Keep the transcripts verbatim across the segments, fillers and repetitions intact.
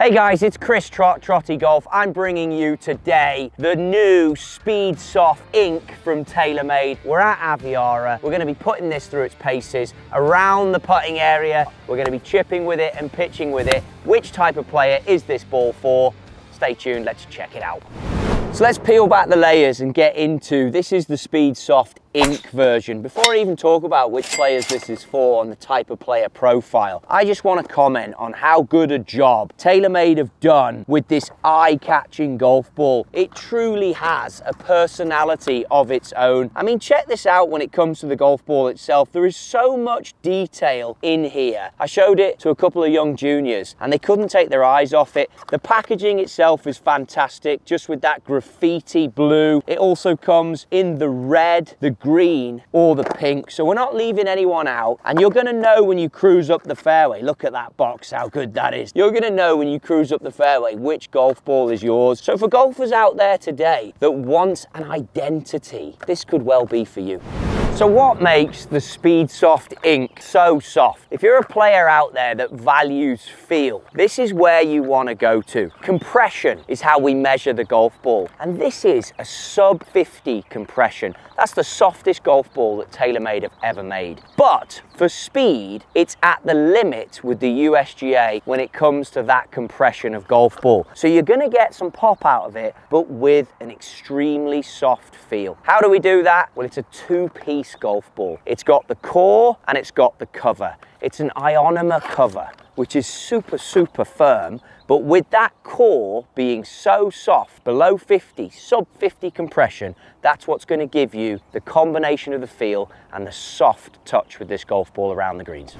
Hey guys, it's Chris Trot, Trotty Golf. I'm bringing you today the new SpeedSoft Ink from TaylorMade. We're at Aviara. We're gonna be putting this through its paces around the putting area. We're gonna be chipping with it and pitching with it. Which type of player is this ball for? Stay tuned, let's check it out. So let's peel back the layers and get into, this is the SpeedSoft Ink version. Before I even talk about which players this is for and the type of player profile, I just want to comment on how good a job TaylorMade have done with this eye-catching golf ball. It truly has a personality of its own. I mean, check this out when it comes to the golf ball itself. There is so much detail in here. I showed it to a couple of young juniors and they couldn't take their eyes off it. The packaging itself is fantastic, just with that graffiti blue. It also comes in the red, the green or the pink, so we're not leaving anyone out. And you're going to know when you cruise up the fairway, look at that box, how good that is. You're going to know when you cruise up the fairway which golf ball is yours. So for golfers out there today that want an identity, this could well be for you. So what makes the SpeedSoft Ink so soft? If you're a player out there that values feel, this is where you want to go to. Compression is how we measure the golf ball, and this is a sub fifty compression. That's the softest golf ball that TaylorMade have ever made. But for speed, it's at the limit with the U S G A when it comes to that compression of golf ball. So you're going to get some pop out of it, but with an extremely soft feel. How do we do that? Well, it's a two-piece golf ball. It's got the core and it's got the cover. It's an ionomer cover, which is super, super firm, but with that core being so soft, below fifty, sub fifty compression, that's what's going to give you the combination of the feel and the soft touch with this golf ball around the greens.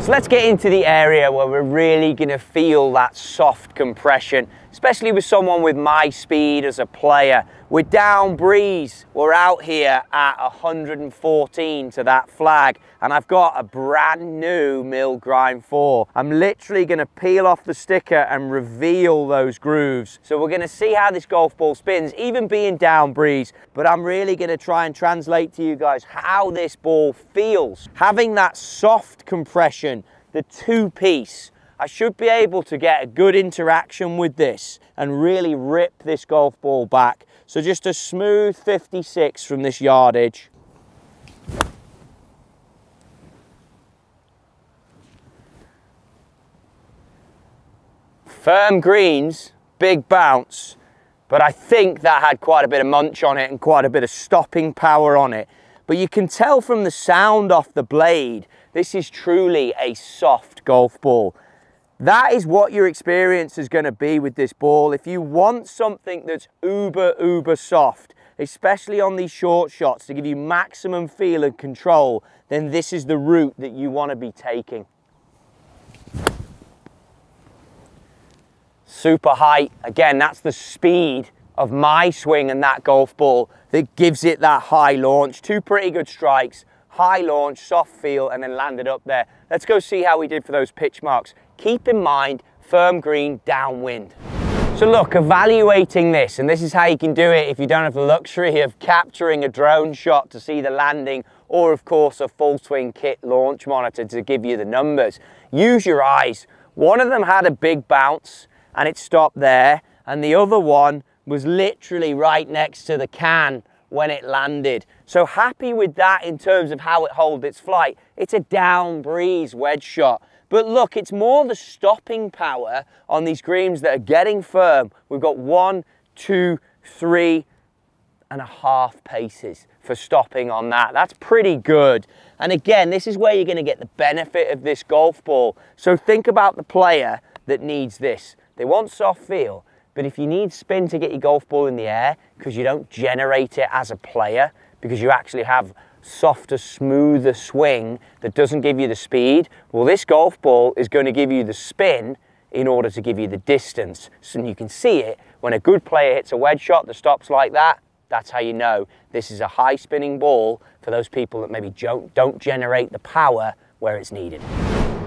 So let's get into the area where we're really going to feel that soft compression, especially with someone with my speed as a player. We're down breeze, we're out here at one hundred and fourteen to that flag, and I've got a brand new Mill Grime four. I'm literally going to peel off the sticker and reveal those grooves. So we're going to see how this golf ball spins, even being down breeze, but I'm really going to try and translate to you guys how this ball feels. Having that soft compression, the two-piece, I should be able to get a good interaction with this and really rip this golf ball back. So just a smooth fifty-six from this yardage. Firm greens, big bounce, but I think that had quite a bit of munch on it and quite a bit of stopping power on it. But you can tell from the sound off the blade, this is truly a soft golf ball. That is what your experience is going to be with this ball. If you want something that's uber, uber soft, especially on these short shots, to give you maximum feel and control, then this is the route that you want to be taking. Super height. Again, that's the speed of my swing and that golf ball that gives it that high launch. Two pretty good strikes, high launch, soft feel, and then landed up there. Let's go see how we did for those pitch marks. Keep in mind, firm green, downwind. So look, evaluating this, and this is how you can do it if you don't have the luxury of capturing a drone shot to see the landing, or of course a full swing kit launch monitor to give you the numbers. Use your eyes. One of them had a big bounce and it stopped there, and the other one was literally right next to the can when it landed. So happy with that in terms of how it holds its flight. It's a down breeze wedge shot. But look, it's more the stopping power on these greens that are getting firm. We've got one, two, three and a half paces for stopping on that. That's pretty good. And again, this is where you're going to get the benefit of this golf ball. So think about the player that needs this. They want soft feel, but if you need spin to get your golf ball in the air because you don't generate it as a player, because you actually have softer, smoother swing that doesn't give you the speed, well, this golf ball is going to give you the spin in order to give you the distance. So you can see it when a good player hits a wedge shot that stops like that. That's how you know this is a high spinning ball for those people that maybe don't generate the power where it's needed.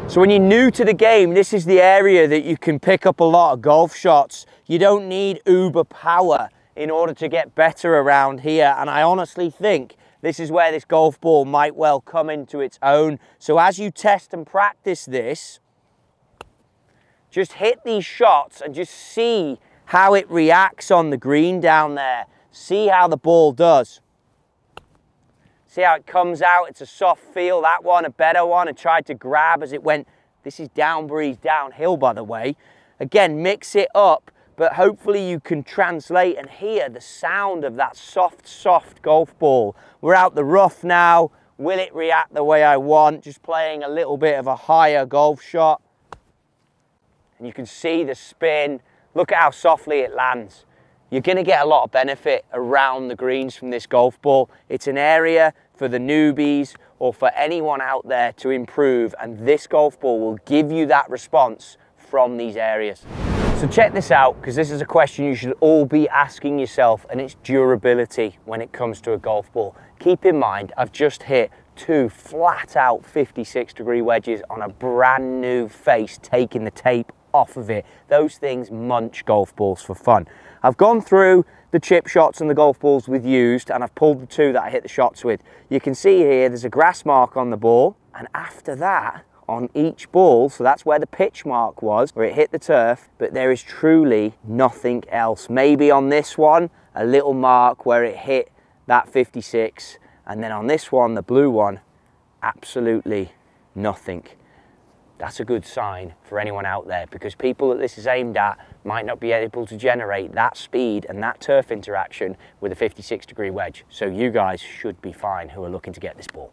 So when you're new to the game, this is the area that you can pick up a lot of golf shots. You don't need uber power in order to get better around here, and I honestly think this is where this golf ball might well come into its own. So as you test and practice this, Just hit these shots and just see how it reacts on the green down there. See how the ball does. See how it comes out. It's a soft feel. That one, a better one. I tried to grab as it went. This is down breeze, downhill, by the way. Again, mix it up, but hopefully you can translate and hear the sound of that soft, soft golf ball. We're out the rough now. Will it react the way I want? Just playing a little bit of a higher golf shot. And you can see the spin. Look at how softly it lands. You're going to get a lot of benefit around the greens from this golf ball. It's an area for the newbies or for anyone out there to improve, and this golf ball will give you that response from these areas. So check this out, because this is a question you should all be asking yourself, and it's durability when it comes to a golf ball. Keep in mind, I've just hit two flat out fifty-six degree wedges on a brand new face, taking the tape off of it. Those things munch golf balls for fun. I've gone through the chip shots and the golf balls we've used, and I've pulled the two that I hit the shots with. You can see here there's a grass mark on the ball, and after that on each ball, so that's where the pitch mark was, where it hit the turf, but there is truly nothing else. Maybe on this one, a little mark where it hit that fifty-six, and then on this one, the blue one, absolutely nothing. That's a good sign for anyone out there, because people that this is aimed at might not be able to generate that speed and that turf interaction with a fifty-six degree wedge. So you guys should be fine who are looking to get this ball.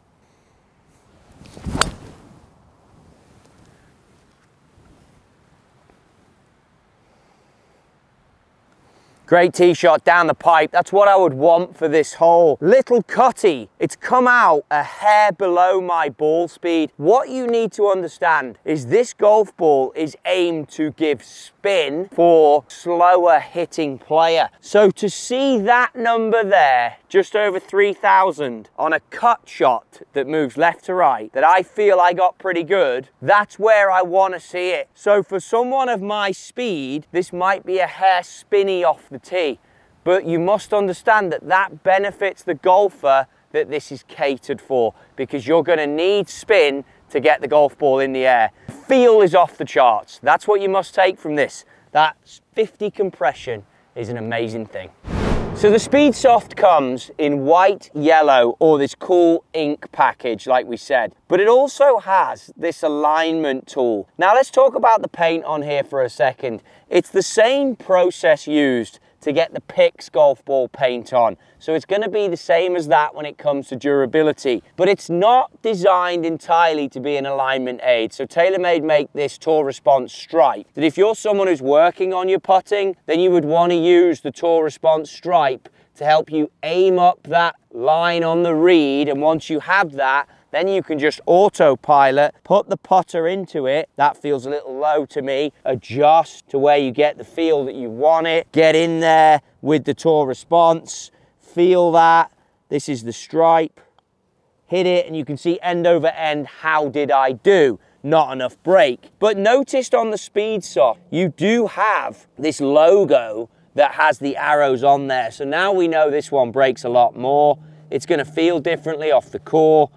Great tee shot down the pipe. That's what I would want for this hole. Little cutty. It's come out a hair below my ball speed. What you need to understand is this golf ball is aimed to give spin for slower hitting player. So to see that number there, just over three thousand on a cut shot that moves left to right, that I feel I got pretty good, that's where I want to see it. So for someone of my speed, this might be a hair spinny off the tee, but you must understand that that benefits the golfer that this is catered for, because you're going to need spin to get the golf ball in the air. Feel is off the charts. That's what you must take from this. That fifty compression is an amazing thing. So the SpeedSoft comes in white, yellow, or this cool ink package, like we said, but it also has this alignment tool. Now let's talk about the paint on here for a second. It's the same process used to get the PIX golf ball paint on. So it's going to be the same as that when it comes to durability, but it's not designed entirely to be an alignment aid. So TaylorMade make this Tour Response Stripe, that if you're someone who's working on your putting, then you would want to use the Tour Response Stripe to help you aim up that line on the reed, and once you have that, then you can just autopilot, put the putter into it. That feels a little low to me. Adjust to where you get the feel that you want it. Get in there with the Tour Response. Feel that. This is the stripe. Hit it, and you can see end over end, how did I do? Not enough break. But noticed on the SpeedSoft, you do have this logo that has the arrows on there. So now we know this one breaks a lot more. It's going to feel differently off the core.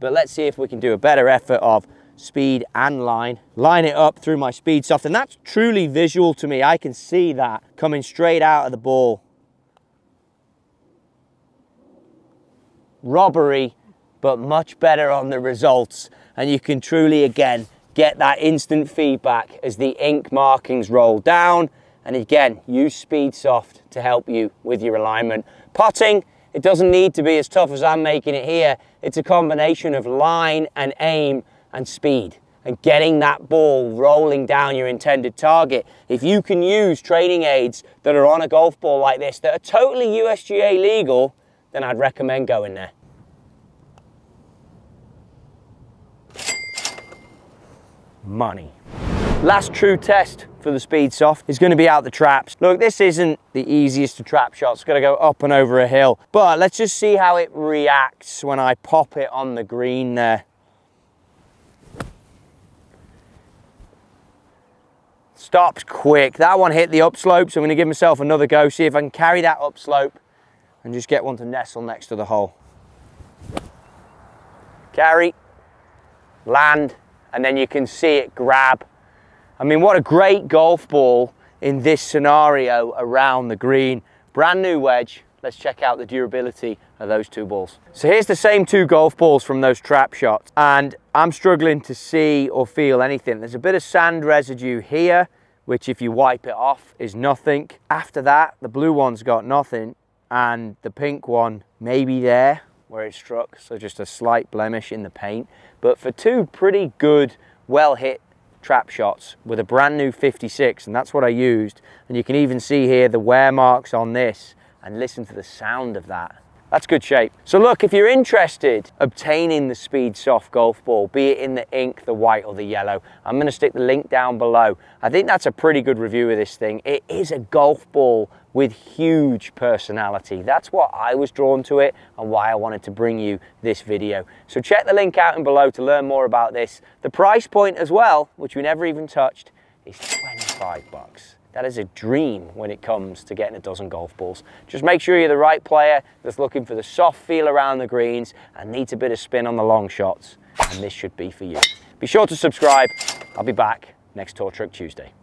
But let's see if we can do a better effort of speed and line. Line it up through my SpeedSoft, and that's truly visual to me. I can see that coming straight out of the ball. Robbery, but much better on the results. And you can truly, again, get that instant feedback as the ink markings roll down. And again, use SpeedSoft to help you with your alignment. Putting, it doesn't need to be as tough as I'm making it here. It's a combination of line and aim and speed and getting that ball rolling down your intended target. If you can use training aids that are on a golf ball like this that are totally U S G A legal, then I'd recommend going there. Money. Last true test for the SpeedSoft is going to be out the traps. Look, this isn't the easiest to trap shot. It's going to go up and over a hill, but let's just see how it reacts when I pop it on the green there. Stops quick. That one hit the upslope, so I'm going to give myself another go, see if I can carry that upslope and just get one to nestle next to the hole. Carry, land, and then you can see it grab I mean, what a great golf ball in this scenario around the green. Brand new wedge. Let's check out the durability of those two balls. So here's the same two golf balls from those trap shots, and I'm struggling to see or feel anything. There's a bit of sand residue here, which if you wipe it off is nothing. After that, the blue one's got nothing, and the pink one maybe there where it struck, so just a slight blemish in the paint. But for two pretty good, well hit trap shots with a brand new fifty-six, and that's what I used. And you can even see here the wear marks on this, and listen to the sound of that. That's good shape. So look, if you're interested obtaining the SpeedSoft golf ball, be it in the ink, the white or the yellow, I'm going to stick the link down below. I think that's a pretty good review of this thing. It is a golf ball with huge personality. That's what I was drawn to it and why I wanted to bring you this video. So check the link out and below to learn more about this. The price point as well, which we never even touched, is twenty-five bucks. That is a dream when it comes to getting a dozen golf balls. Just make sure you're the right player that's looking for the soft feel around the greens and needs a bit of spin on the long shots, and this should be for you. Be sure to subscribe. I'll be back next Tour Trip Tuesday.